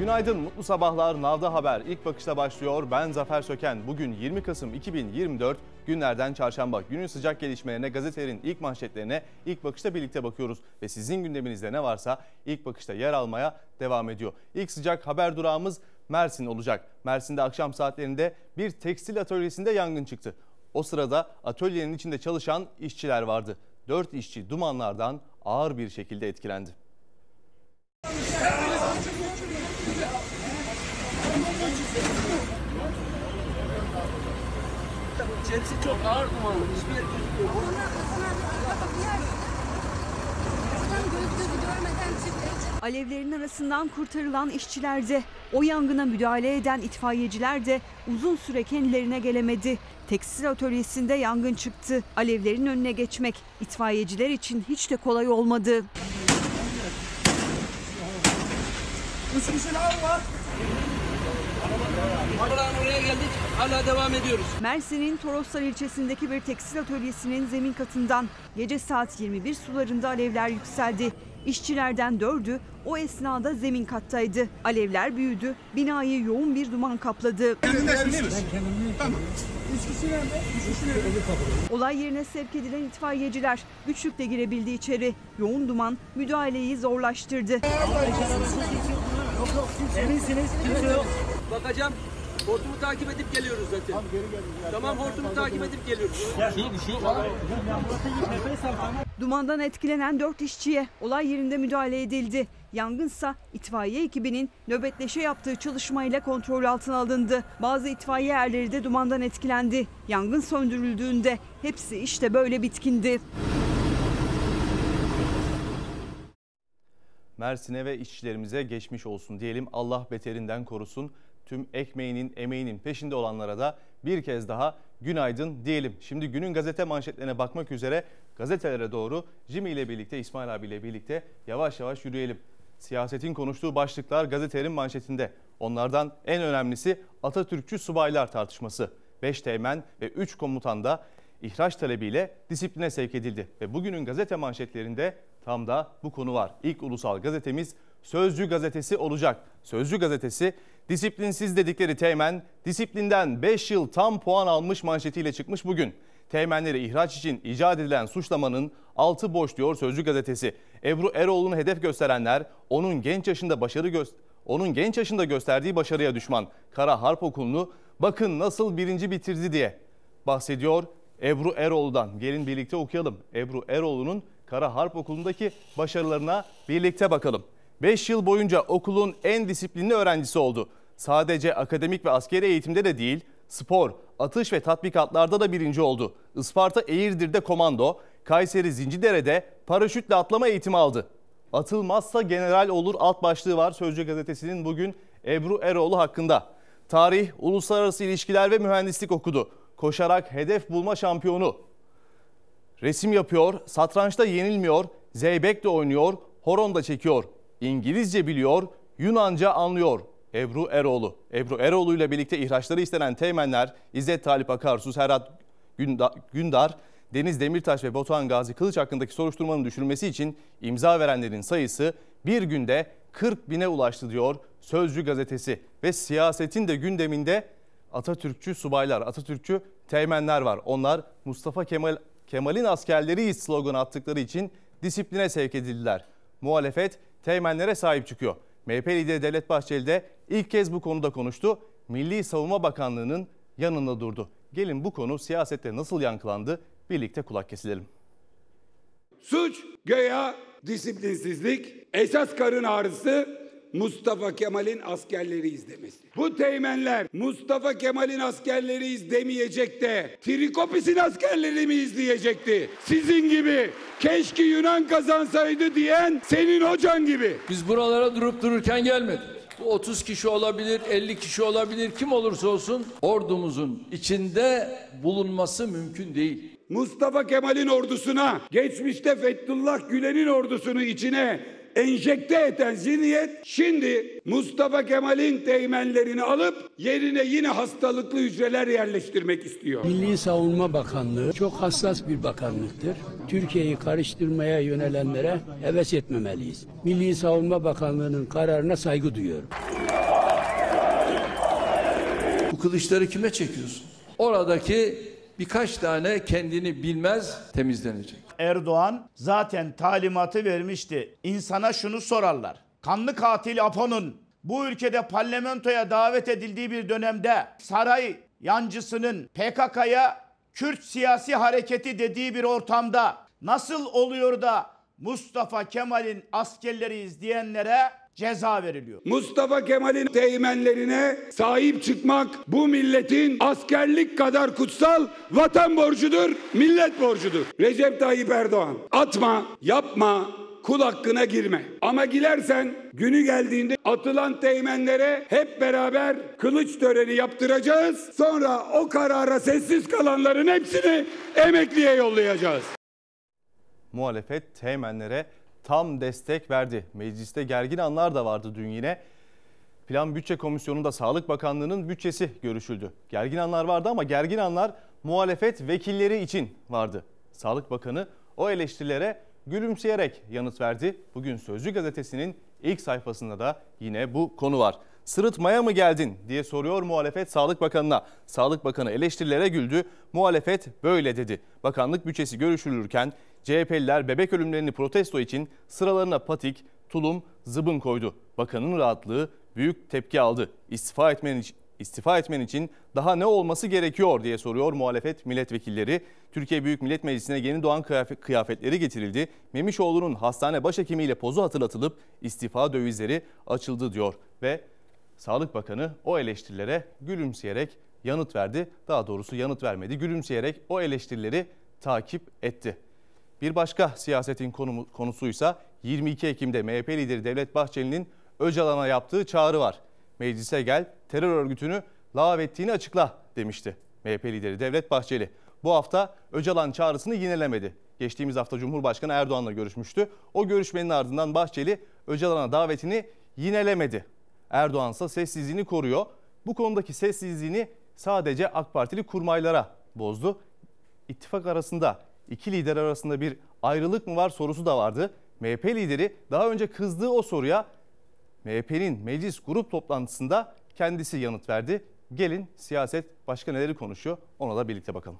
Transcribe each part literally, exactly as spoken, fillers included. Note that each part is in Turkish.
Günaydın, mutlu sabahlar. Navda Haber ilk bakışta başlıyor. Ben Zafer Söken. Bugün yirmi Kasım iki bin yirmi dört, günlerden çarşamba. Günün sıcak gelişmelerine, gazetelerin ilk manşetlerine ilk bakışta birlikte bakıyoruz. Ve sizin gündeminizde ne varsa ilk bakışta yer almaya devam ediyor. İlk sıcak haber durağımız Mersin olacak. Mersin'de akşam saatlerinde bir tekstil atölyesinde yangın çıktı. O sırada atölyenin içinde çalışan işçiler vardı. Dört işçi dumanlardan ağır bir şekilde etkilendi. Cepsi çok ağır dumanlı. Hiçbir yer gözükmüyor. Alevlerin arasından kurtarılan işçiler de, o yangına müdahale eden itfaiyeciler de uzun süre kendilerine gelemedi. Tekstil atölyesinde yangın çıktı. Alevlerin önüne geçmek itfaiyeciler için hiç de kolay olmadı. Üç kişi daha var. Oraya geldik, hala devam ediyoruz. Mersin'in Toroslar ilçesindeki bir tekstil atölyesinin zemin katından gece saat yirmi bir sularında alevler yükseldi. İşçilerden dördü o esnada zemin kattaydı. Alevler büyüdü, binayı yoğun bir duman kapladı. Olay yerine sevk edilen itfaiyeciler güçlükle girebildi içeri. Yoğun duman müdahaleyi zorlaştırdı. Eminsiniz, kimse yok. Bakacağım. Hortumu takip edip geliyoruz zaten. Abi, geri gel, gel. Tamam, hortumu takip edip geliyoruz. Dumandan etkilenen dört işçiye olay yerinde müdahale edildi. Yangınsa itfaiye ekibinin nöbetleşe yaptığı çalışmayla kontrol altına alındı. Bazı itfaiye erleri de dumandan etkilendi. Yangın söndürüldüğünde hepsi işte böyle bitkindi. Mersin'e ve işçilerimize geçmiş olsun diyelim. Allah beterinden korusun. Tüm ekmeğinin, emeğinin peşinde olanlara da bir kez daha günaydın diyelim. Şimdi günün gazete manşetlerine bakmak üzere gazetelere doğru Jimmy ile birlikte, İsmail abiyle birlikte yavaş yavaş yürüyelim. Siyasetin konuştuğu başlıklar gazetelerin manşetinde. Onlardan en önemlisi Atatürkçü subaylar tartışması. beş teğmen ve üç komutan da ihraç talebiyle disipline sevk edildi. Ve bugünün gazete manşetlerinde tam da bu konu var. İlk ulusal gazetemiz Sözcü gazetesi olacak. Sözcü gazetesi disiplinsiz dedikleri teğmen disiplinden beş yıl tam puan almış manşetiyle çıkmış bugün. Teğmenleri ihraç için icat edilen suçlamanın altı boş diyor Sözcü gazetesi. Ebru Eroğlu'nu hedef gösterenler onun genç yaşında başarı göster onun genç yaşında gösterdiği başarıya düşman. Kara Harp Okulu'nu bakın nasıl birinci bitirdi diye bahsediyor Ebru Eroğlu'dan. Gelin birlikte okuyalım. Ebru Eroğlu'nun Kara Harp Okulu'ndaki başarılarına birlikte bakalım. beş yıl boyunca okulun en disiplinli öğrencisi oldu. Sadece akademik ve askeri eğitimde de değil, spor, atış ve tatbikatlarda da birinci oldu. Isparta Eğirdir'de komando, Kayseri Zincidere'de paraşütle atlama eğitimi aldı. Atılmazsa general olur alt başlığı var Sözcü gazetesinin bugün Ebru Eroğlu hakkında. Tarih, uluslararası ilişkiler ve mühendislik okudu. Koşarak hedef bulma şampiyonu. Resim yapıyor, satrançta yenilmiyor, zeybek de oynuyor, horon da çekiyor. İngilizce biliyor, Yunanca anlıyor. Ebru Eroğlu. Ebru Eroğlu ile birlikte ihraçları istenen teğmenler İzzet Talip Akarsuz, Herat Gündar, Deniz Demirtaş ve Batuhan Gazi Kılıç hakkındaki soruşturmanın düşürülmesi için imza verenlerin sayısı bir günde kırk bine ulaştı diyor Sözcü gazetesi. Ve siyasetin de gündeminde Atatürkçü subaylar, Atatürkçü teğmenler var. Onlar Mustafa Kemal Kemal'in askerleriyiz sloganı attıkları için disipline sevk edildiler. Muhalefet teğmenlere sahip çıkıyor. M H P lideri Devlet Bahçeli de ilk kez bu konuda konuştu. Milli Savunma Bakanlığı'nın yanında durdu. Gelin bu konu siyasette nasıl yankılandı birlikte kulak kesilelim. Suç, göya disiplinsizlik, esas karın ağrısı Mustafa Kemal'in askerleriyiz demesi. Bu teğmenler Mustafa Kemal'in askerleriyiz demeyecek de Trikopis'in askerleri mi izleyecekti? Sizin gibi keşke Yunan kazansaydı diyen senin hocan gibi. Biz buralara durup dururken gelmedik. Bu otuz kişi olabilir, elli kişi olabilir, kim olursa olsun ordumuzun içinde bulunması mümkün değil. Mustafa Kemal'in ordusuna, geçmişte Fethullah Gülen'in ordusunu içine enjekte eden zihniyet şimdi Mustafa Kemal'in teğmenlerini alıp yerine yine hastalıklı hücreler yerleştirmek istiyor. Milli Savunma Bakanlığı çok hassas bir bakanlıktır. Türkiye'yi karıştırmaya yönelenlere heves etmemeliyiz. Milli Savunma Bakanlığı'nın kararına saygı duyuyorum. bu kılıçları kime çekiyorsun? Oradaki birkaç tane kendini bilmez temizlenecek. Erdoğan zaten talimatı vermişti. İnsana şunu sorarlar. Kanlı katil Apo'nun bu ülkede parlamentoya davet edildiği bir dönemde saray yancısının P K K'ya Kürt siyasi hareketi dediği bir ortamda nasıl oluyor da Mustafa Kemal'in askerleriyiz diyenlere ceza veriliyor. Mustafa Kemal'in teğmenlerine sahip çıkmak bu milletin askerlik kadar kutsal vatan borcudur, millet borcudur. Recep Tayyip Erdoğan, atma, yapma, kul hakkına girme. Ama girersen günü geldiğinde atılan teğmenlere hep beraber kılıç töreni yaptıracağız. Sonra o karara sessiz kalanların hepsini emekliye yollayacağız. Muhalefet teğmenlere tam destek verdi. Mecliste gergin anlar da vardı dün yine. Plan Bütçe Komisyonu'nda Sağlık Bakanlığı'nın bütçesi görüşüldü. Gergin anlar vardı ama gergin anlar muhalefet vekilleri için vardı. Sağlık Bakanı o eleştirilere gülümseyerek yanıt verdi. Bugün Sözcü gazetesinin ilk sayfasında da yine bu konu var. Sırıtmaya mı geldin diye soruyor muhalefet Sağlık Bakanı'na. Sağlık Bakanı eleştirilere güldü. Muhalefet böyle dedi. Bakanlık bütçesi görüşülürken C H P'liler bebek ölümlerini protesto için sıralarına patik, tulum, zıbın koydu. Bakanın rahatlığı büyük tepki aldı. İstifa etmen için, istifa etmen için daha ne olması gerekiyor diye soruyor muhalefet milletvekilleri. Türkiye Büyük Millet Meclisi'ne yeni doğan kıyafetleri getirildi. Memişoğlu'nun hastane başhekimiyle pozu hatırlatılıp istifa dövizleri açıldı diyor. Ve Sağlık Bakanı o eleştirilere gülümseyerek yanıt verdi. Daha doğrusu yanıt vermedi. Gülümseyerek o eleştirileri takip etti. Bir başka siyasetin konusuysa yirmi iki Ekim'de M H P lideri Devlet Bahçeli'nin Öcalan'a yaptığı çağrı var. Meclise gel, terör örgütünü lağvettiğini açıkla demişti M H P lideri Devlet Bahçeli. Bu hafta Öcalan çağrısını yinelemedi. Geçtiğimiz hafta Cumhurbaşkanı Erdoğan'la görüşmüştü. O görüşmenin ardından Bahçeli Öcalan'a davetini yinelemedi. Erdoğan ise sessizliğini koruyor. Bu konudaki sessizliğini sadece AK Partili kurmaylara bozdu. İttifak arasında, iki lider arasında bir ayrılık mı var sorusu da vardı. M H P lideri daha önce kızdığı o soruya M H P'nin meclis grup toplantısında kendisi yanıt verdi. Gelin siyaset başka neleri konuşuyor ona da birlikte bakalım.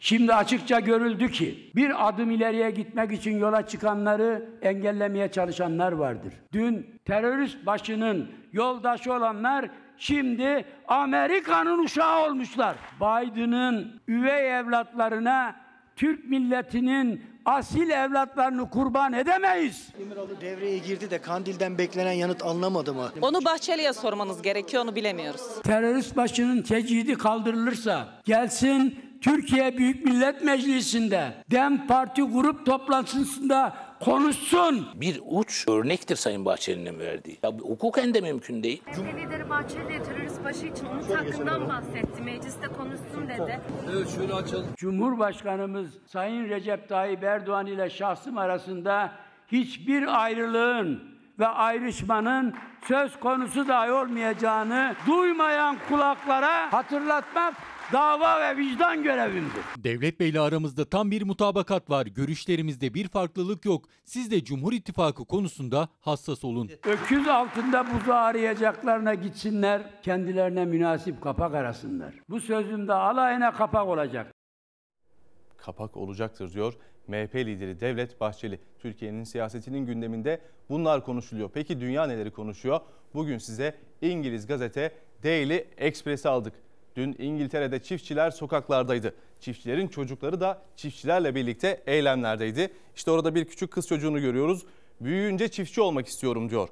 Şimdi açıkça görüldü ki bir adım ileriye gitmek için yola çıkanları engellemeye çalışanlar vardır. Dün terörist başının yoldaşı olanlar şimdi Amerika'nın uşağı olmuşlar. Biden'ın üvey evlatlarına Türk milletinin asil evlatlarını kurban edemeyiz. İmiroğlu devreye girdi de Kandil'den beklenen yanıt alınamadı mı? Onu Bahçeli'ye sormanız gerekiyor, onu bilemiyoruz. Terörist başının tecidi kaldırılırsa gelsin Türkiye Büyük Millet Meclisi'nde DEM Parti grup toplantısında konuşsun. Bir uç örnektir Sayın Bahçeli'nin verdiği. Ya, hukuken de mümkün değil. Türkiye lideri Bahçeli terörist başı için onun hakkından bahsetti. Mecliste konuşsun dedi. Evet, şöyle açalım. Cumhurbaşkanımız Sayın Recep Tayyip Erdoğan ile şahsım arasında hiçbir ayrılığın ve ayrışmanın söz konusu dahi olmayacağını duymayan kulaklara hatırlatmak dava ve vicdan görevimdir. Devlet Bey'le aramızda tam bir mutabakat var. Görüşlerimizde bir farklılık yok. Siz de Cumhur İttifakı konusunda hassas olun. Öküz altında buzu arayacaklarına gitsinler, kendilerine münasip kapak arasınlar. Bu sözümde alayına kapak olacak. Kapak olacaktır diyor M H P lideri Devlet Bahçeli. Türkiye'nin siyasetinin gündeminde bunlar konuşuluyor. Peki dünya neleri konuşuyor? Bugün size İngiliz gazete Daily Express'i aldık. Dün İngiltere'de çiftçiler sokaklardaydı. Çiftçilerin çocukları da çiftçilerle birlikte eylemlerdeydi. İşte orada bir küçük kız çocuğunu görüyoruz. Büyüyünce çiftçi olmak istiyorum diyor.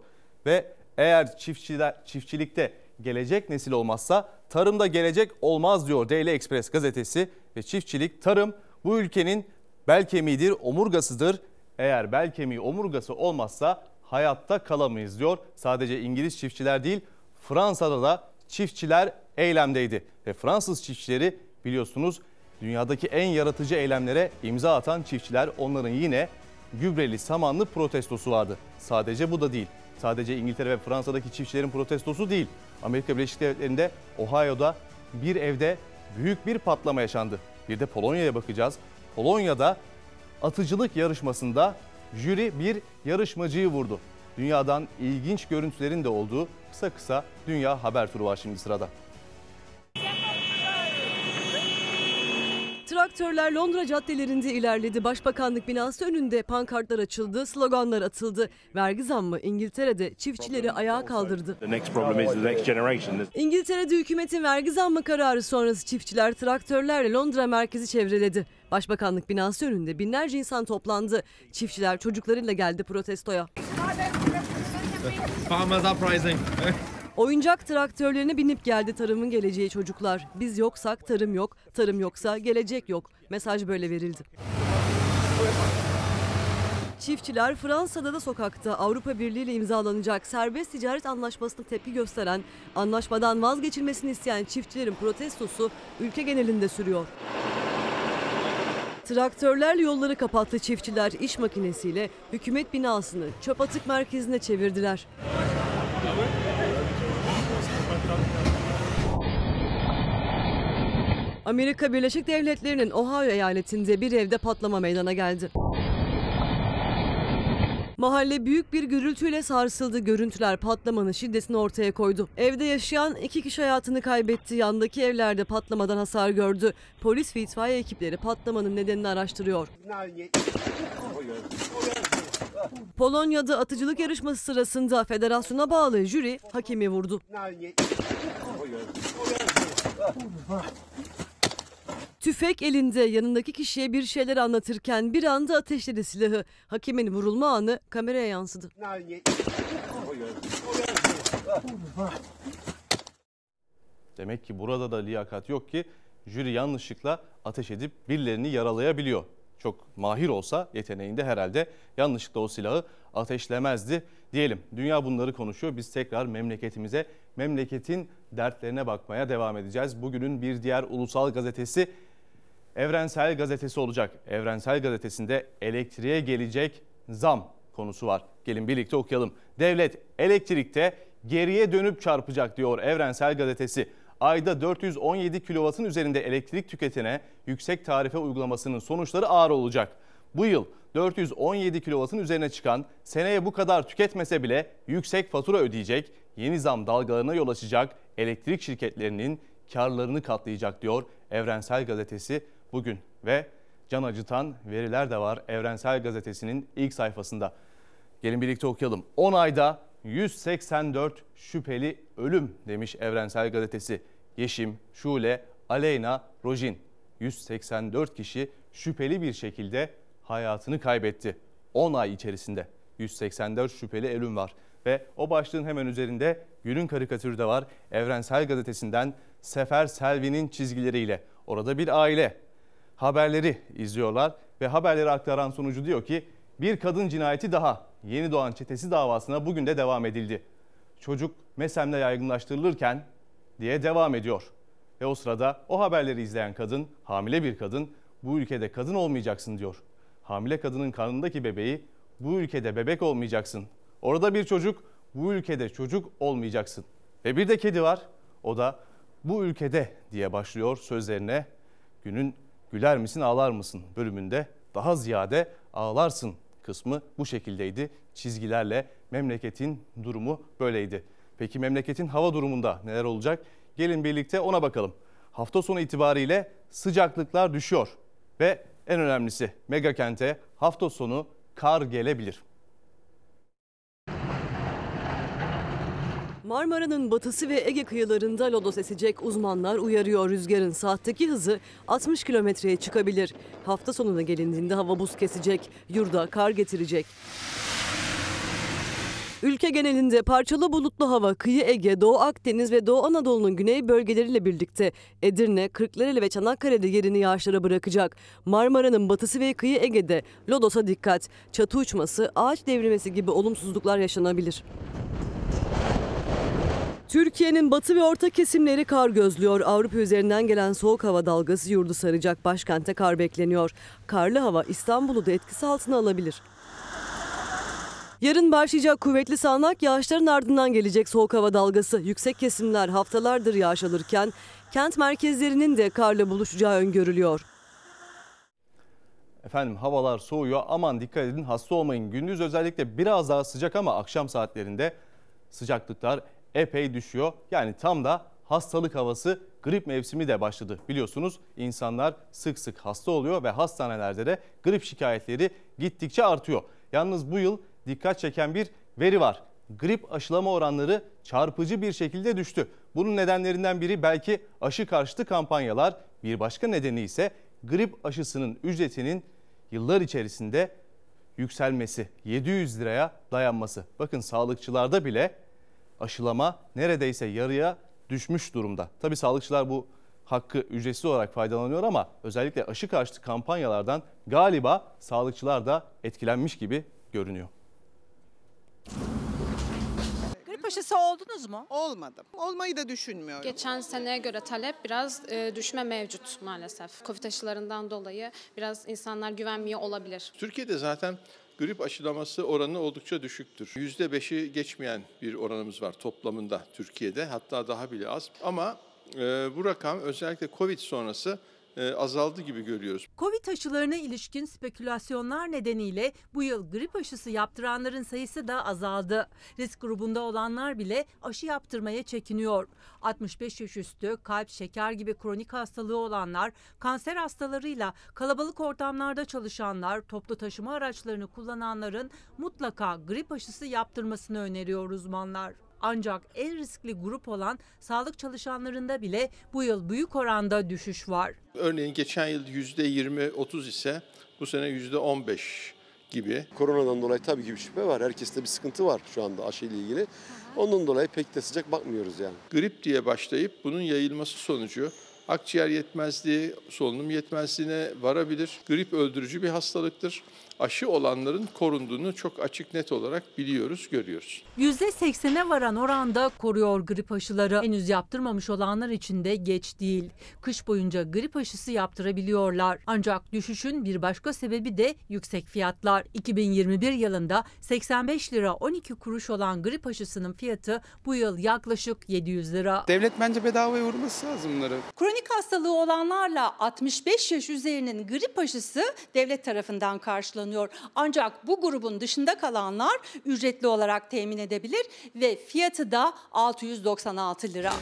Ve eğer çiftçiler, çiftçilikte gelecek nesil olmazsa tarımda gelecek olmaz diyor Daily Express gazetesi. Ve çiftçilik, tarım bu ülkenin bel kemiğidir, omurgasıdır. Eğer bel kemiği, omurgası olmazsa hayatta kalamayız diyor. Sadece İngiliz çiftçiler değil, Fransa'da da çiftçiler eylemdeydi. Ve Fransız çiftçileri biliyorsunuz dünyadaki en yaratıcı eylemlere imza atan çiftçiler, onların yine gübreli samanlı protestosu vardı. Sadece bu da değil. Sadece İngiltere ve Fransa'daki çiftçilerin protestosu değil. Amerika Birleşik Devletleri'nde Ohio'da bir evde büyük bir patlama yaşandı. Bir de Polonya'ya bakacağız. Polonya'da atıcılık yarışmasında jüri bir yarışmacıyı vurdu. Dünyadan ilginç görüntülerin de olduğu kısa kısa dünya haber turu var şimdi sırada. aktörler Londra caddelerinde ilerledi. Başbakanlık binası önünde pankartlar açıldı, sloganlar atıldı. Vergi zammı İngiltere'de çiftçileri ayağa kaldırdı. İngiltere'de hükümetin vergi zammı kararı sonrası çiftçiler traktörlerle Londra merkezi çevreledi. Başbakanlık binası önünde binlerce insan toplandı. Çiftçiler çocuklarıyla geldi protestoya. Oyuncak traktörlerine binip geldi tarımın geleceği çocuklar. Biz yoksak tarım yok, tarım yoksa gelecek yok. Mesaj böyle verildi. Çiftçiler Fransa'da da sokakta. Avrupa Birliği ile imzalanacak serbest ticaret anlaşmasına tepki gösteren, anlaşmadan vazgeçilmesini isteyen çiftçilerin protestosu ülke genelinde sürüyor. Traktörlerle yolları kapattı çiftçiler, iş makinesiyle hükümet binasını çöp atık merkezine çevirdiler. Amerika Birleşik Devletleri'nin Ohio eyaletinde bir evde patlama meydana geldi. Mahalle büyük bir gürültüyle sarsıldı. Görüntüler patlamanın şiddetini ortaya koydu. Evde yaşayan iki kişi hayatını kaybetti. Yandaki evlerde patlamadan hasar gördü. Polis ve itfaiye ekipleri patlamanın nedenini araştırıyor. Polonya'da atıcılık yarışması sırasında federasyona bağlı jüri hakemi vurdu. Tüfek elinde yanındaki kişiye bir şeyler anlatırken bir anda ateşledi silahı. Hakemin vurulma anı kameraya yansıdı. Demek ki burada da liyakat yok ki jüri yanlışlıkla ateş edip birilerini yaralayabiliyor. Çok mahir olsa yeteneğinde herhalde yanlışlıkla o silahı ateşlemezdi diyelim. Dünya bunları konuşuyor. Biz tekrar memleketimize, memleketin dertlerine bakmaya devam edeceğiz. Bugünün bir diğer ulusal gazetesi Evrensel gazetesi olacak. Evrensel gazetesinde elektriğe gelecek zam konusu var. Gelin birlikte okuyalım. Devlet elektrikte geriye dönüp çarpacak diyor Evrensel gazetesi. Ayda dört yüz on yedi kilovatın üzerinde elektrik tüketene yüksek tarife uygulamasının sonuçları ağır olacak. Bu yıl dört yüz on yedi kilovatın üzerine çıkan seneye bu kadar tüketmese bile yüksek fatura ödeyecek, yeni zam dalgalarına yol açacak elektrik şirketlerinin karlarını katlayacak diyor Evrensel Gazetesi bugün. Ve can acıtan veriler de var Evrensel Gazetesi'nin ilk sayfasında. Gelin birlikte okuyalım. on ayda yüz seksen dört şüpheli ölüm demiş Evrensel Gazetesi. Yeşim, Şule, Aleyna, Rojin. yüz seksen dört kişi şüpheli bir şekilde hayatını kaybetti. on ay içerisinde yüz seksen dört şüpheli ölüm var. Ve o başlığın hemen üzerinde günün karikatürü de var. Evrensel Gazetesi'nden Sefer Selvi'nin çizgileriyle. Orada bir aile haberleri izliyorlar ve haberleri aktaran sunucu diyor ki bir kadın cinayeti daha. Yeni doğan çetesi davasına bugün de devam edildi. Çocuk mesemle yaygınlaştırılırken diye devam ediyor. Ve o sırada o haberleri izleyen kadın, hamile bir kadın, bu ülkede kadın olmayacaksın diyor. Hamile kadının karnındaki bebeği, bu ülkede bebek olmayacaksın. Orada bir çocuk, bu ülkede çocuk olmayacaksın. Ve bir de kedi var, o da bu ülkede diye başlıyor sözlerine. Günün güler misin ağlar mısın bölümünde daha ziyade ağlarsın kısmı bu şekildeydi. Çizgilerle memleketin durumu böyleydi. Peki memleketin hava durumunda neler olacak? Gelin birlikte ona bakalım. Hafta sonu itibariyle sıcaklıklar düşüyor. Ve en önemlisi mega kente hafta sonu kar gelebilir. Marmara'nın batısı ve Ege kıyılarında lodos esecek, uzmanlar uyarıyor. Rüzgarın saatteki hızı altmış kilometreye çıkabilir. Hafta sonuna gelindiğinde hava buz kesecek, yurda kar getirecek. Ülke genelinde parçalı bulutlu hava kıyı Ege, Doğu Akdeniz ve Doğu Anadolu'nun güney bölgeleriyle birlikte Edirne, Kırklareli ve Çanakkale'de yerini yağışlara bırakacak. Marmara'nın batısı ve kıyı Ege'de lodosa dikkat. Çatı uçması, ağaç devrilmesi gibi olumsuzluklar yaşanabilir. Türkiye'nin batı ve orta kesimleri kar gözlüyor. Avrupa üzerinden gelen soğuk hava dalgası yurdu saracak. Başkente kar bekleniyor. Karlı hava İstanbul'u da etkisi altına alabilir. Yarın başlayacak kuvvetli sağanak yağışların ardından gelecek soğuk hava dalgası. Yüksek kesimler haftalardır yağış alırken kent merkezlerinin de karla buluşacağı öngörülüyor. Efendim havalar soğuyor. Aman dikkat edin, hasta olmayın. Gündüz özellikle biraz daha sıcak ama akşam saatlerinde sıcaklıklar epey düşüyor. Yani tam da hastalık havası, grip mevsimi de başladı. Biliyorsunuz insanlar sık sık hasta oluyor ve hastanelerde de grip şikayetleri gittikçe artıyor. Yalnız bu yıl dikkat çeken bir veri var. Grip aşılama oranları çarpıcı bir şekilde düştü. Bunun nedenlerinden biri belki aşı karşıtı kampanyalar, bir başka nedeni ise grip aşısının ücretinin yıllar içerisinde yükselmesi, yedi yüz liraya dayanması. Bakın sağlıkçılarda bile aşılama neredeyse yarıya düşmüş durumda. Tabii sağlıkçılar bu hakkı ücretsiz olarak faydalanıyor ama özellikle aşı karşıtı kampanyalardan galiba sağlıkçılar da etkilenmiş gibi görünüyor. Grip aşısı oldunuz mu? Olmadım. Olmayı da düşünmüyorum. Geçen seneye göre talep biraz düşme mevcut maalesef. Covid aşılarından dolayı biraz insanlar güvenmiyor olabilir. Türkiye'de zaten grip aşılaması oranı oldukça düşüktür. yüzde beşi geçmeyen bir oranımız var toplamında Türkiye'de. Hatta daha bile az. Ama bu rakam özellikle Covid sonrası azaldı gibi görüyoruz. Covid aşılarına ilişkin spekülasyonlar nedeniyle bu yıl grip aşısı yaptıranların sayısı da azaldı. Risk grubunda olanlar bile aşı yaptırmaya çekiniyor. altmış beş yaş üstü, kalp, şeker gibi kronik hastalığı olanlar, kanser hastalarıyla kalabalık ortamlarda çalışanlar, toplu taşıma araçlarını kullananların mutlaka grip aşısı yaptırmasını öneriyor uzmanlar. Ancak en riskli grup olan sağlık çalışanlarında bile bu yıl büyük oranda düşüş var. Örneğin geçen yıl yüzde yirmi otuz ise bu sene yüzde on beş gibi. Koronadan dolayı tabii ki bir şüphe var. Herkeste bir sıkıntı var şu anda aşıyla ilgili. Ondan dolayı pek de sıcak bakmıyoruz yani. Grip diye başlayıp bunun yayılması sonucu akciğer yetmezliği, solunum yetmezliğine varabilir. Grip öldürücü bir hastalıktır. Aşı olanların korunduğunu çok açık net olarak biliyoruz, görüyoruz. yüzde seksene varan oranda koruyor grip aşıları. Henüz yaptırmamış olanlar için de geç değil. Kış boyunca grip aşısı yaptırabiliyorlar. Ancak düşüşün bir başka sebebi de yüksek fiyatlar. iki bin yirmi bir yılında seksen beş lira on iki kuruş olan grip aşısının fiyatı bu yıl yaklaşık yedi yüz lira. Devlet bence bedavaya vurması lazım bunları. Kronik hastalığı olanlarla altmış beş yaş üzerinin grip aşısı devlet tarafından karşılanıyor. Ancak bu grubun dışında kalanlar ücretli olarak temin edebilir ve fiyatı da altı yüz doksan altı lira.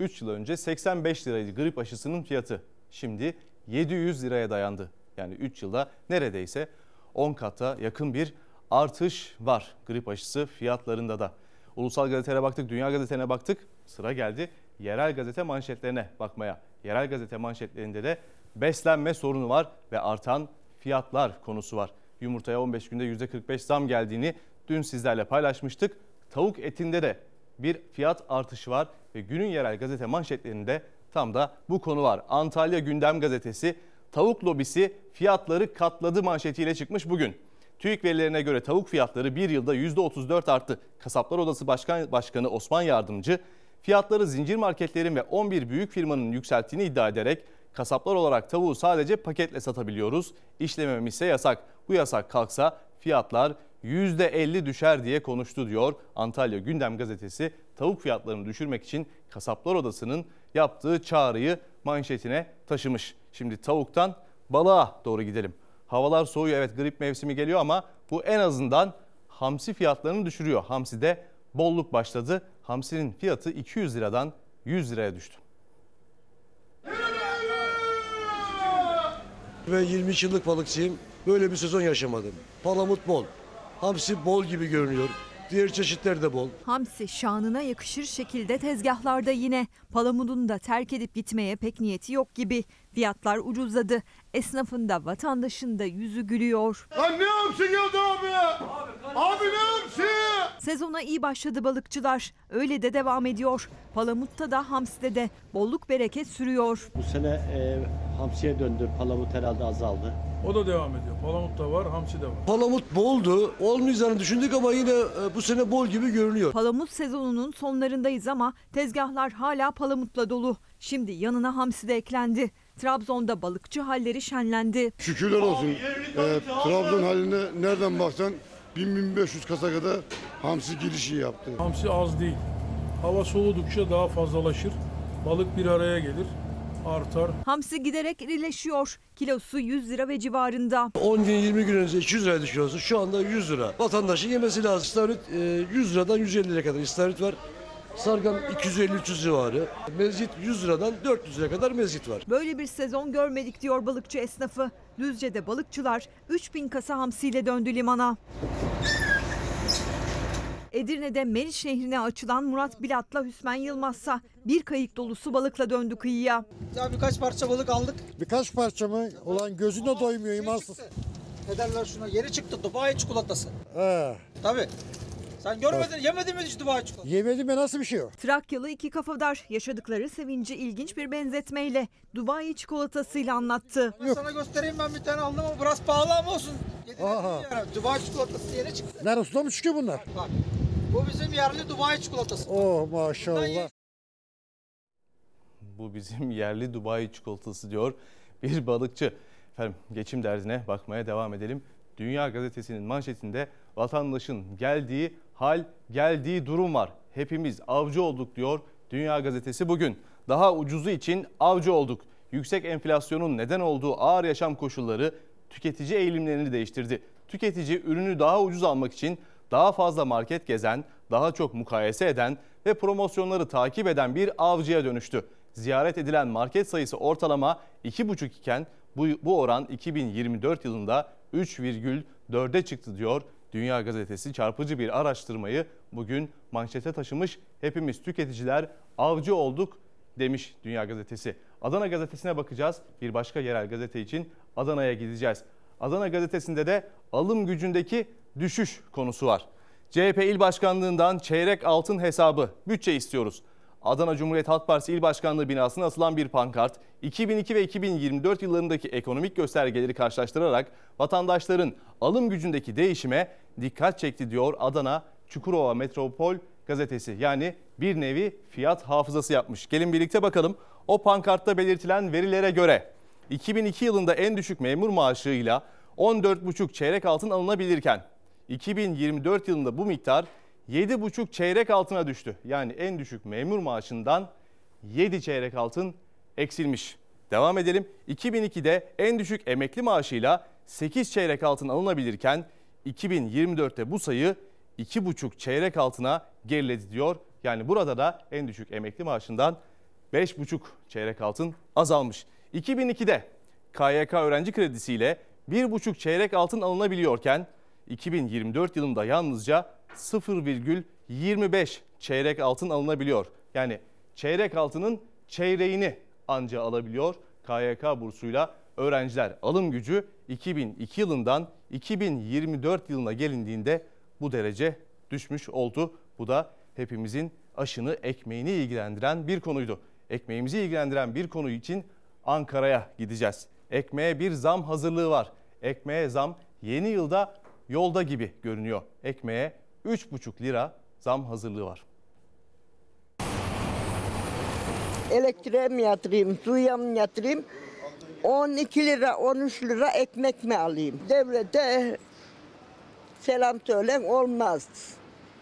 üç yıl önce seksen beş liraydı grip aşısının fiyatı. Şimdi yedi yüz liraya dayandı. Yani üç yılda neredeyse on kata yakın bir artış var grip aşısı fiyatlarında da. Ulusal gazetelere baktık, Dünya gazetesine baktık. Sıra geldi yerel gazete manşetlerine bakmaya. Yerel gazete manşetlerinde de beslenme sorunu var ve artan fiyatlar konusu var. Yumurtaya on beş günde yüzde kırk beş zam geldiğini dün sizlerle paylaşmıştık. Tavuk etinde de bir fiyat artışı var ve günün yerel gazete manşetlerinde tam da bu konu var. Antalya Gündem gazetesi tavuk lobisi fiyatları katladı manşetiyle çıkmış bugün. TÜİK verilerine göre tavuk fiyatları bir yılda yüzde otuz dört arttı. Kasaplar Odası Başkan, Başkanı Osman Yardımcı fiyatları zincir marketlerin ve on bir büyük firmanın yükselttiğini iddia ederek kasaplar olarak tavuğu sadece paketle satabiliyoruz. İşlememiz ise yasak. Bu yasak kalksa fiyatlar yüzde elli düşer diye konuştu diyor. Antalya Gündem gazetesi tavuk fiyatlarını düşürmek için Kasaplar Odası'nın yaptığı çağrıyı manşetine taşımış. Şimdi tavuktan balığa doğru gidelim. Havalar soğuyor, evet grip mevsimi geliyor ama bu en azından hamsi fiyatlarını düşürüyor. Hamsi'de bolluk başladı. Hamsinin fiyatı iki yüz liradan yüz liraya düştü. Ben yirmi üç yıllık balıkçıyım. Böyle bir sezon yaşamadım. Palamut bol, hamsi bol gibi görünüyor. Diğer çeşitler de bol. Hamsi şanına yakışır şekilde tezgahlarda yine. Palamudun da terk edip gitmeye pek niyeti yok gibi. Fiyatlar ucuzladı. Esnafın da vatandaşın da yüzü gülüyor. Lan ne hamsi geldi abi? Abi, abi ne hamsi? Sezona iyi başladı balıkçılar. Öyle de devam ediyor. Palamutta da hamside de bolluk bereket sürüyor. Bu sene e, hamsiye döndü. Palamut herhalde azaldı. O da devam ediyor. Palamut da var, hamsi de var. Palamut boldu. Olmayacağını düşündük ama yine e, bu sene bol gibi görünüyor. Palamut sezonunun sonlarındayız ama tezgahlar hala palamutla dolu. Şimdi yanına hamsi de eklendi. Trabzon'da balıkçı halleri şenlendi. Şükürler olsun. Ee, Trabzon haline nereden baksan bin bin beş yüz kasa kadar hamsi girişi yaptı. Hamsi az değil. Hava soğudukça daha fazlalaşır. Balık bir araya gelir, artar. Hamsi giderek irileşiyor. Kilosu yüz lira ve civarında. on gün yirmi gün önce iki yüz liraya düşüyorsa şu anda yüz lira. Vatandaşın yemesi lazım. İstavrit yüz liradan yüz elli liraya kadar istavrit var. Sargan iki yüz elli üç yüz civarı. Mezgit yüz liradan dört yüz liraya kadar mezgit var. Böyle bir sezon görmedik diyor balıkçı esnafı. Düzce'de balıkçılar üç bin kasa hamsiyle döndü limana. Edirne'de Meriç Nehri'ne açılan Murat Bilat'la Hüsmen Yılmaz'sa bir kayık dolusu balıkla döndü kıyıya. Ya birkaç parça balık aldık. Birkaç parça mı? Ulan gözüne doymuyor imansız. Ne derler şuna? Yeri çıktı Dubai çikolatası. Ee. Tabii. Sen görmedin, yemedin mi hiç Dubai çikolatası? Yemedim mi, nasıl bir şey o? Trakyalı iki kafadar yaşadıkları sevinci ilginç bir benzetmeyle Dubai çikolatasıyla anlattı. Yok. Sana göstereyim, ben bir tane aldım ama biraz pahalı ama olsun. Dubai çikolatası yeni çıktı. Nerede, suda mı çıkıyor bunlar? Bak, bak. Bu bizim yerli Dubai çikolatası. Oh maşallah. Bu bizim yerli Dubai çikolatası diyor bir balıkçı. Efendim, geçim derdine bakmaya devam edelim. Dünya gazetesinin manşetinde vatandaşın geldiği hal, geldiği durum var. Hepimiz avcı olduk diyor Dünya gazetesi bugün. Daha ucuzu için avcı olduk. Yüksek enflasyonun neden olduğu ağır yaşam koşulları tüketici eğilimlerini değiştirdi. Tüketici ürünü daha ucuz almak için daha fazla market gezen, daha çok mukayese eden ve promosyonları takip eden bir avcıya dönüştü. Ziyaret edilen market sayısı ortalama iki buçuk iken bu, bu oran iki bin yirmi dört yılında üç virgül dörde çıktı diyor Dünya gazetesi. Çarpıcı bir araştırmayı bugün manşete taşımış. Hepimiz tüketiciler avcı olduk demiş Dünya gazetesi. Adana gazetesine bakacağız. Bir başka yerel gazete için Adana'ya gideceğiz. Adana gazetesinde de alım gücündeki düşüş konusu var. C H P il başkanlığından çeyrek altın hesabı, bütçe istiyoruz. Adana Cumhuriyet Halk Partisi İl Başkanlığı binasına asılan bir pankart, iki bin iki ve iki bin yirmi dört yıllarındaki ekonomik göstergeleri karşılaştırarak vatandaşların alım gücündeki değişime dikkat çekti diyor Adana Çukurova Metropol gazetesi. Yani bir nevi fiyat hafızası yapmış. Gelin birlikte bakalım. O pankartta belirtilen verilere göre iki bin iki yılında en düşük memur maaşıyla on dört virgül beş çeyrek altın alınabilirken iki bin yirmi dört yılında bu miktar yedi virgül beş çeyrek altına düştü. Yani en düşük memur maaşından yedi çeyrek altın eksilmiş. Devam edelim. iki bin iki'de en düşük emekli maaşıyla sekiz çeyrek altın alınabilirken iki bin yirmi dört'te bu sayı iki virgül beş çeyrek altına geriledi diyor. Yani burada da en düşük emekli maaşından beş virgül beş çeyrek altın azalmış. iki bin iki'de K Y K öğrenci kredisiyle bir virgül beş çeyrek altın alınabiliyorken iki bin yirmi dört yılında yalnızca sıfır virgül yirmi beş çeyrek altın alınabiliyor. Yani çeyrek altının çeyreğini anca alabiliyor K Y K bursuyla öğrenciler. Alım gücü iki bin iki yılından iki bin yirmi dört yılına gelindiğinde bu derece düşmüş oldu. Bu da hepimizin aşını, ekmeğini ilgilendiren bir konuydu. Ekmeğimizi ilgilendiren bir konu için Ankara'ya gideceğiz. Ekmeğe bir zam hazırlığı var. Ekmeğe zam yeni yılda yolda gibi görünüyor. Ekmeğe üç virgül beş lira zam hazırlığı var. Elektriğe mi yatırayım, suya mı yatırayım? on iki lira, on üç lira ekmek mi alayım? Devlete selam söylen olmaz.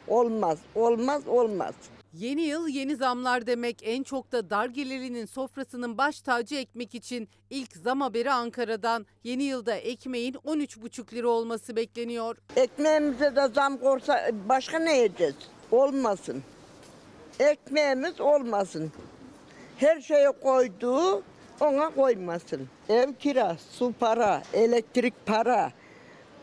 Olmaz, olmaz, olmaz. Yeni yıl yeni zamlar demek. En çok da dar gelirlinin sofrasının baş tacı ekmek için ilk zam haberi Ankara'dan. Yeni yılda ekmeğin on üç virgül beş lira olması bekleniyor. Ekmeğimize de zam korsa başka ne yiyeceğiz? Olmasın. Ekmeğimiz olmasın. Her şeye koyduğu ona koymasın. Ev kira, su para, elektrik para.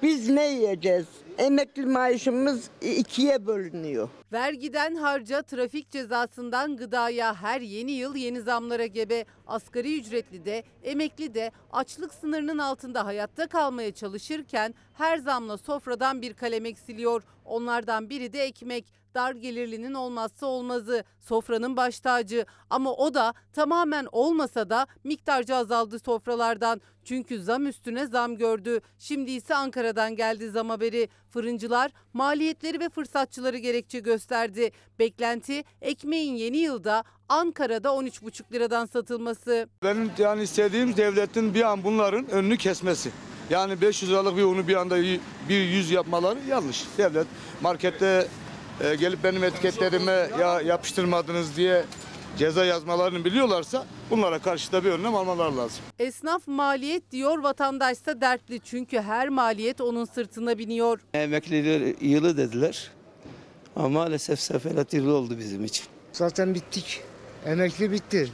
Biz ne yiyeceğiz? Emekli maaşımız ikiye bölünüyor. Vergiden harca, trafik cezasından gıdaya her yeni yıl yeni zamlara gebe. Asgari ücretli de, emekli de açlık sınırının altında hayatta kalmaya çalışırken her zamla sofradan bir kalem eksiliyor. Onlardan biri de ekmek. Dar gelirlinin olmazsa olmazı, sofranın baş tacı. Ama o da tamamen olmasa da miktarca azaldı sofralardan. Çünkü zam üstüne zam gördü. Şimdi ise Ankara'dan geldi zam haberi. Fırıncılar maliyetleri ve fırsatçıları gerekçe gösterdi. Beklenti ekmeğin yeni yılda Ankara'da on üç virgül beş liradan satılması. Benim yani istediğim devletin bir an bunların önünü kesmesi. Yani beş yüz liralık bir unu bir anda bir yüz yapmaları yanlış. Devlet markette e, gelip benim etiketlerime ya yapıştırmadınız diye ceza yazmalarını biliyorlarsa bunlara karşı da bir önlem almalar lazım. Esnaf maliyet diyor, vatandaşsa dertli. Çünkü her maliyet onun sırtına biniyor. Emekliler yılı dediler ama maalesef seferat yılı oldu bizim için. Zaten bittik. Emekli bitti.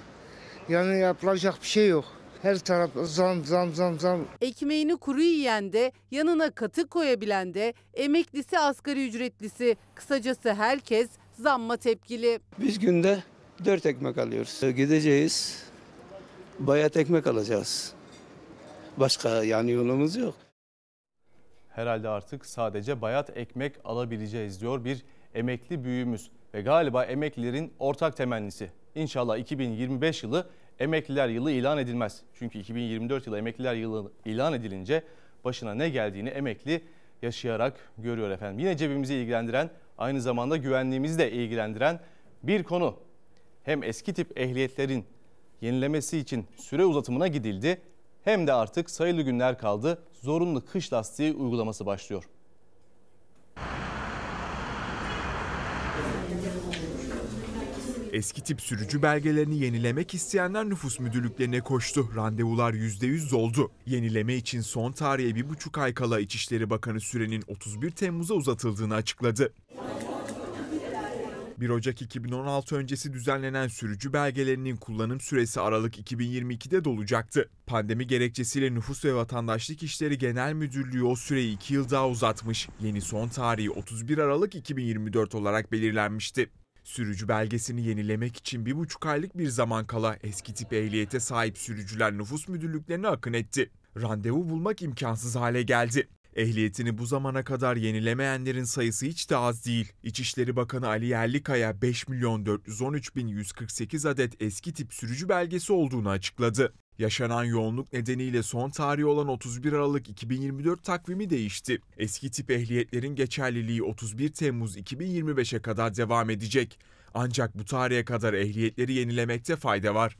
Yani yapılacak bir şey yok. Her taraf zam zam zam zam. Ekmeğini kuru yiyen de, yanına katık koyabilen de, emeklisi asgari ücretlisi, kısacası herkes zamma tepkili. Biz günde dört ekmek alıyoruz. Gideceğiz, bayat ekmek alacağız. Başka yani yolumuz yok. Herhalde artık sadece bayat ekmek alabileceğiz diyor bir emekli büyüğümüz. Ve galiba emeklilerin ortak temennisi. İnşallah iki bin yirmi beş yılı emekliler yılı ilan edilmez. Çünkü iki bin yirmi dört yılı emekliler yılı ilan edilince başına ne geldiğini emekli yaşayarak görüyor efendim. Yine cebimizi ilgilendiren, aynı zamanda güvenliğimizi de ilgilendiren bir konu. Hem eski tip ehliyetlerin yenilemesi için süre uzatımına gidildi, hem de artık sayılı günler kaldı, zorunlu kış lastiği uygulaması başlıyor. Eski tip sürücü belgelerini yenilemek isteyenler nüfus müdürlüklerine koştu. Randevular yüzde yüz oldu. Yenileme için son tarihe bir buçuk ay kala İçişleri Bakanı sürenin otuz bir Temmuz'a uzatıldığını açıkladı. bir Ocak iki bin on altı öncesi düzenlenen sürücü belgelerinin kullanım süresi Aralık iki bin yirmi iki'de dolacaktı. Pandemi gerekçesiyle Nüfus ve Vatandaşlık İşleri Genel Müdürlüğü o süreyi iki yıl daha uzatmış. Yeni son tarihi otuz bir Aralık iki bin yirmi dört olarak belirlenmişti. Sürücü belgesini yenilemek için bir buçuk aylık bir zaman kala eski tip ehliyete sahip sürücüler nüfus müdürlüklerine akın etti. Randevu bulmak imkansız hale geldi. Ehliyetini bu zamana kadar yenilemeyenlerin sayısı hiç de az değil. İçişleri Bakanı Ali Yerlikaya beş milyon dört yüz on üç bin yüz kırk sekiz adet eski tip sürücü belgesi olduğunu açıkladı. Yaşanan yoğunluk nedeniyle son tarihi olan otuz bir Aralık iki bin yirmi dört takvimi değişti. Eski tip ehliyetlerin geçerliliği otuz bir Temmuz iki bin yirmi beş'e kadar devam edecek. Ancak bu tarihe kadar ehliyetleri yenilemekte fayda var.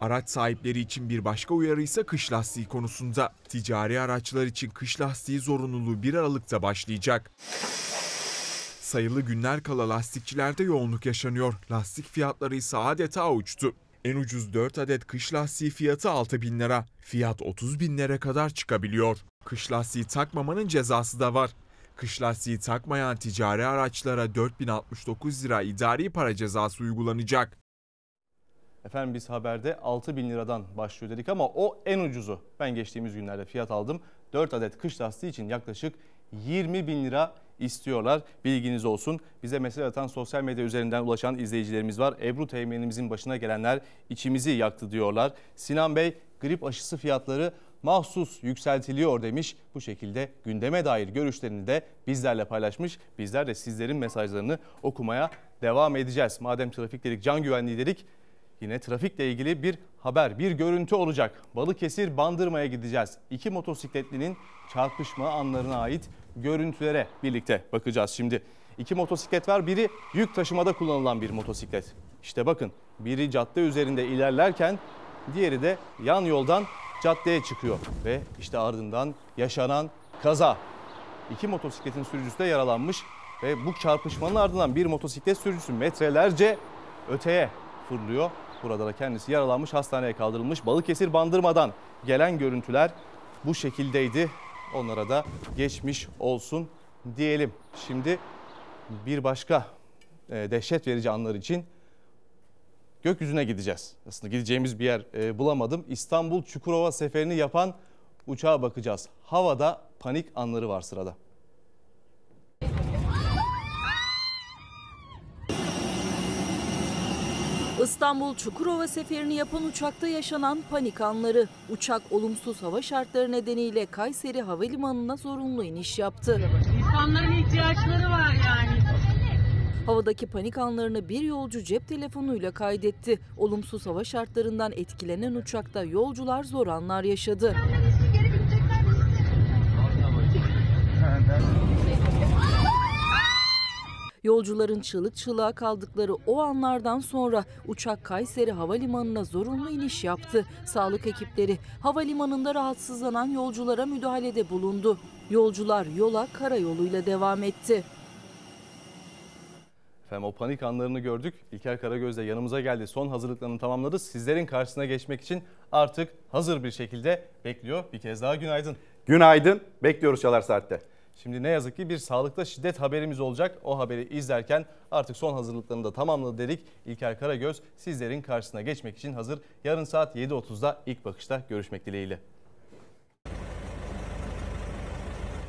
Araç sahipleri için bir başka uyarı ise kış lastiği konusunda. Ticari araçlar için kış lastiği zorunluluğu bir Aralık'ta başlayacak. Sayılı günler kala lastikçilerde yoğunluk yaşanıyor. Lastik fiyatları ise adeta uçtu. En ucuz dört adet kış lastiği fiyatı altı bin lira. Fiyat otuz bin lira kadar çıkabiliyor. Kış lastiği takmamanın cezası da var. Kış lastiği takmayan ticari araçlara dört bin altmış dokuz lira idari para cezası uygulanacak. Efendim biz haberde altı bin liradan başlıyor dedik ama o en ucuzu. Ben geçtiğimiz günlerde fiyat aldım. dört adet kış lastiği için yaklaşık yirmi bin lira istiyorlar. Bilginiz olsun. Bize mesaj atan sosyal medya üzerinden ulaşan izleyicilerimiz var. Ebru Teğmen'imizin başına gelenler içimizi yaktı diyorlar. Sinan Bey grip aşısı fiyatları mahsus yükseltiliyor demiş. Bu şekilde gündeme dair görüşlerini de bizlerle paylaşmış. Bizler de sizlerin mesajlarını okumaya devam edeceğiz. Madem trafik dedik, can güvenliği dedik. Yine trafikle ilgili bir haber, bir görüntü olacak. Balıkesir Bandırma'ya gideceğiz. İki motosikletlinin çarpışma anlarına ait görüntülere birlikte bakacağız şimdi. İki motosiklet var, biri yük taşımada kullanılan bir motosiklet. İşte bakın, biri cadde üzerinde ilerlerken diğeri de yan yoldan caddeye çıkıyor. Ve işte ardından yaşanan kaza. İki motosikletin sürücüsü de yaralanmış ve bu çarpışmanın ardından bir motosiklet sürücüsü metrelerce öteye fırlıyor. Burada da kendisi yaralanmış, hastaneye kaldırılmış. Balıkesir Bandırma'dan gelen görüntüler bu şekildeydi. Onlara da geçmiş olsun diyelim. Şimdi bir başka dehşet verici anlar için gökyüzüne gideceğiz. Aslında gideceğimiz bir yer bulamadım. İstanbul Çukurova seferini yapan uçağa bakacağız. Havada panik anları var sırada. İstanbul Çukurova seferini yapan uçakta yaşanan panik anları. Uçak olumsuz hava şartları nedeniyle Kayseri Havalimanı'na zorunlu iniş yaptı. İnsanların ihtiyaçları var yani. Havadaki panik anlarını bir yolcu cep telefonuyla kaydetti. Olumsuz hava şartlarından etkilenen uçakta yolcular zor anlar yaşadı. Yolcuların çığlık çığlığa kaldıkları o anlardan sonra uçak Kayseri Havalimanı'na zorunlu iniş yaptı. Sağlık ekipleri havalimanında rahatsızlanan yolculara müdahalede bulundu. Yolcular yola karayoluyla devam etti. Efendim o panik anlarını gördük. İlker Karagöz de yanımıza geldi. Son hazırlıklarını tamamladı. Sizlerin karşısına geçmek için artık hazır bir şekilde bekliyor. Bir kez daha günaydın. Günaydın. Bekliyoruz Çalar Saat'te. Şimdi ne yazık ki bir sağlıkta şiddet haberimiz olacak. O haberi izlerken artık son hazırlıklarını da tamamladı dedik. İlker Karagöz sizlerin karşısına geçmek için hazır. Yarın saat yedi otuzda ilk bakışta görüşmek dileğiyle.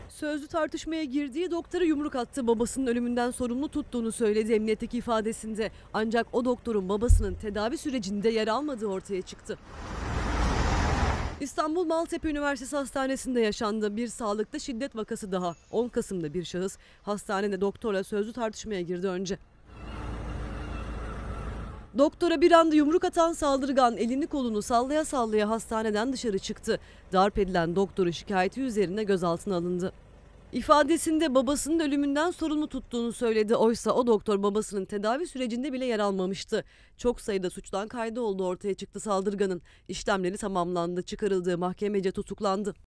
Sözcü tartışmaya girdiği doktora yumruk attı, babasının ölümünden sorumlu tuttuğunu söyledi emniyetteki ifadesinde. Ancak o doktorun babasının tedavi sürecinde yer almadığı ortaya çıktı. İstanbul Maltepe Üniversitesi Hastanesi'nde yaşandı bir sağlıkta şiddet vakası daha. on Kasım'da bir şahıs hastanede doktorla sözlü tartışmaya girdi önce. Doktora bir anda yumruk atan saldırgan elini kolunu sallaya sallaya hastaneden dışarı çıktı. Darp edilen doktorun şikayeti üzerine gözaltına alındı. İfadesinde babasının ölümünden sorumlu tuttuğunu söyledi. Oysa o doktor babasının tedavi sürecinde bile yer almamıştı. Çok sayıda suçtan kaydı olduğu ortaya çıktı saldırganın. İşlemleri tamamlandı. Çıkarıldığı mahkemece tutuklandı.